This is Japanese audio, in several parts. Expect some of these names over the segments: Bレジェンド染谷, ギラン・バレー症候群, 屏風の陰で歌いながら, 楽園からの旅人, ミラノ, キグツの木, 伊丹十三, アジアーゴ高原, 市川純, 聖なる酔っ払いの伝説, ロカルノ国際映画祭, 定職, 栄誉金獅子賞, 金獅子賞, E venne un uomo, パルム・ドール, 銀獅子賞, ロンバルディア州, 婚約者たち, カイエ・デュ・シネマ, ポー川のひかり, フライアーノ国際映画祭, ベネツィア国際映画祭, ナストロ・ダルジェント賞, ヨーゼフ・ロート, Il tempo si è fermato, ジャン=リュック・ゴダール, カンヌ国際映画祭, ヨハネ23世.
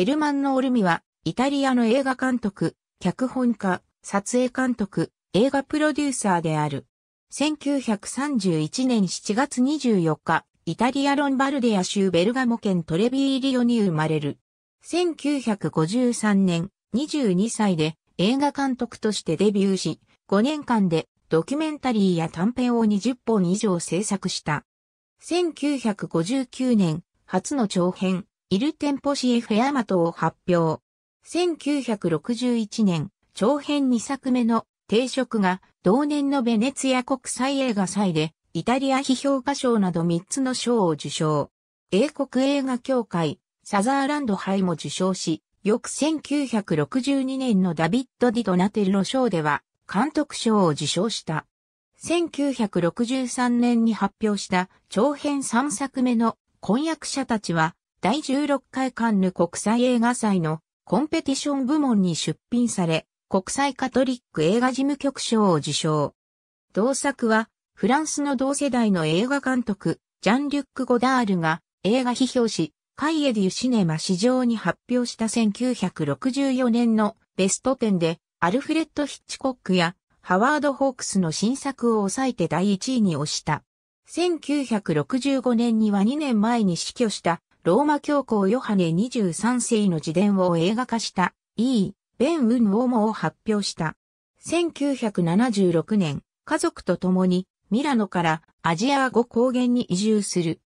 エルマンノ・オルミは、イタリアの映画監督、脚本家、撮影監督、映画プロデューサーである。1931年7月24日、イタリア・ロンバルディア州ベルガモ県トレビーリオに生まれる。1953年、22歳で映画監督としてデビューし、5年間でドキュメンタリーや短編を20本以上制作した。1959年、初の長編、Il tempo si è fermatoを発表。1961年、長編2作目の定食が同年のベネツィア国際映画祭でイタリア批評家賞など3つの賞を受賞。英国映画協会、サザーランド杯も受賞し、翌1962年のダビッド・ディ・ドナテッロ賞では監督賞を受賞した。1963年に発表した長編3作目の婚約者たちは、第16回カンヌ国際映画祭のコンペティション部門に出品され、国際カトリック映画事務局賞を受賞。同作は、フランスの同世代の映画監督、ジャン・リュック・ゴダールが映画批評誌、カイエ・デュ・シネマ市場に発表した1964年のベスト10で、アルフレッド・ヒッチコックやハワード・ホークスの新作を抑えて第1位に推した。1965年には2年前に死去した、ローマ教皇ヨハネ23世の自伝を映画化したE venne un uomoを発表した。1976年、家族と共にミラノからアジアーゴ高原に移住する。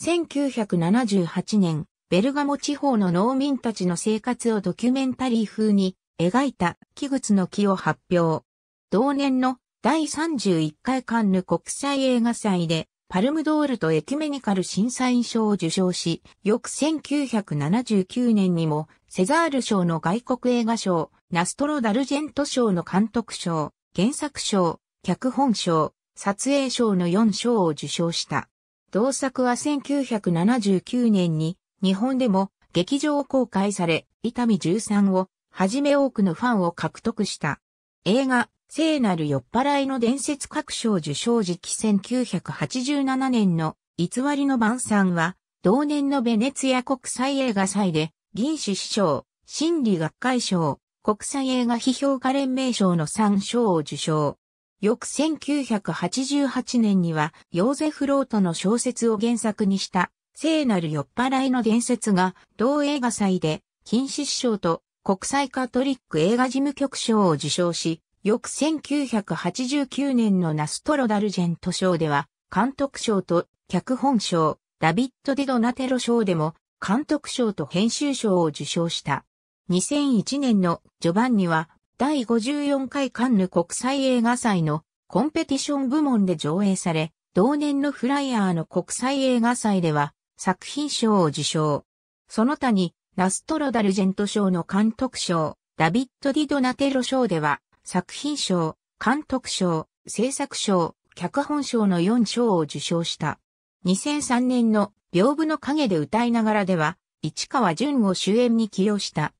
1978年、ベルガモ地方の農民たちの生活をドキュメンタリー風に描いたキグツの木を発表。同年の第31回カンヌ国際映画祭で、パルムドールとエキュメニカル審査員賞を受賞し、翌1979年にも、セザール賞の外国映画賞、ナストロ・ダルジェント賞の監督賞、原作賞、脚本賞、撮影賞の4賞を受賞した。同作は1979年に、日本でも劇場公開され、伊丹十三をはじめ多くのファンを獲得した。映画、聖なる酔っ払いの伝説各賞受賞時期1987年の偽りの晩餐は同年のベネツィア国際映画祭で銀獅子賞、心理学会賞、国際映画批評家連盟賞の3賞を受賞。翌1988年にはヨーゼフ・ロートの小説を原作にした聖なる酔っ払いの伝説が同映画祭で金獅子賞と国際カトリック映画事務局賞を受賞し、翌1989年のナストロ・ダルジェント賞では、監督賞と脚本賞、ダビッド・ディ・ドナテッロ賞でも、監督賞と編集賞を受賞した。2001年のジョバンニは、第54回カンヌ国際映画祭のコンペティション部門で上映され、同年のフライヤーの国際映画祭では、作品賞を受賞。その他に、ナストロ・ダルジェント賞の監督賞、ダビッド・ディ・ドナテッロ賞では、作品賞、監督賞、制作賞、脚本賞の4賞を受賞した。2003年の屏風の影で歌いながらでは、市川淳を主演に起用した。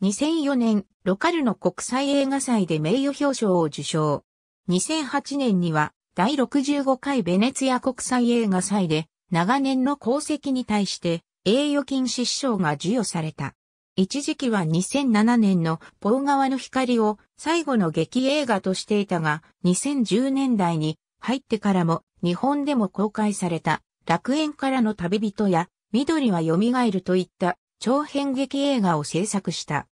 2004年、ロカルノ国際映画祭で名誉表彰を受賞。2008年には、第65回ベネツィア国際映画祭で、長年の功績に対して、栄誉金獅子賞が授与された。一時期は2007年のポー川の光を最後の劇映画としていたが、2010年代に入ってからも日本でも公開された楽園からの旅人や緑は蘇るといった長編劇映画を制作した。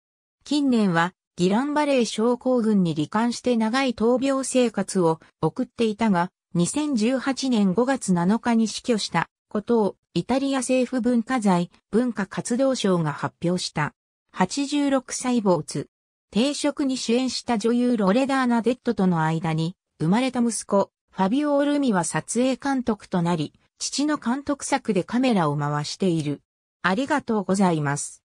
近年はギランバレー症候群に罹患して長い闘病生活を送っていたが、2018年5月7日に死去したことをイタリア政府文化財文化活動省が発表した。86歳没。定食に主演した女優ロレダーナ・デッドとの間に生まれた息子、ファビオ・オルミは撮影監督となり、父の監督作でカメラを回している。ありがとうございます。